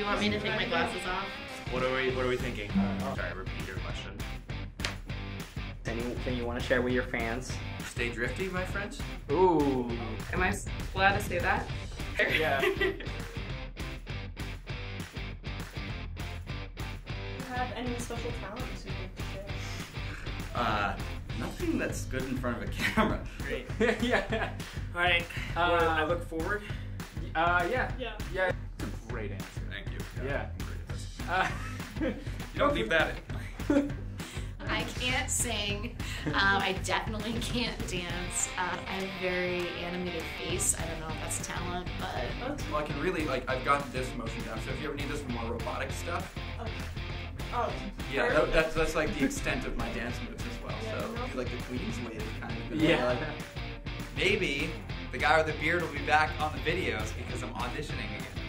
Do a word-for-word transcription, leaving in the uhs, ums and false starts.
you want me to take my glasses off? What are we, what are we thinking? Uh, Sorry, repeat your question. Anything you want to share with your fans? Stay drifty, my friends. Ooh. Am I allowed to say that? Yeah. Have any special talents you think to share? Uh, nothing that's good in front of a camera. Great. Yeah. All right. Uh, I look forward. Uh, yeah. Yeah. Yeah. That's a great answer. Thank you. Yeah. yeah. I'm great at this. Uh, you don't leave that in. I can't sing. Um, I definitely can't dance. Uh, I have a very animated face. I don't know if that's talent, but well, I can really like. I've got this motion down. So if you ever need this for more robotic stuff. Okay. Oh, yeah, that, that's that's like the extent of my dance moves as well. Yeah, so no. Like the Queen's Way kind of. Yeah. Like, maybe the guy with the beard will be back on the videos because I'm auditioning again.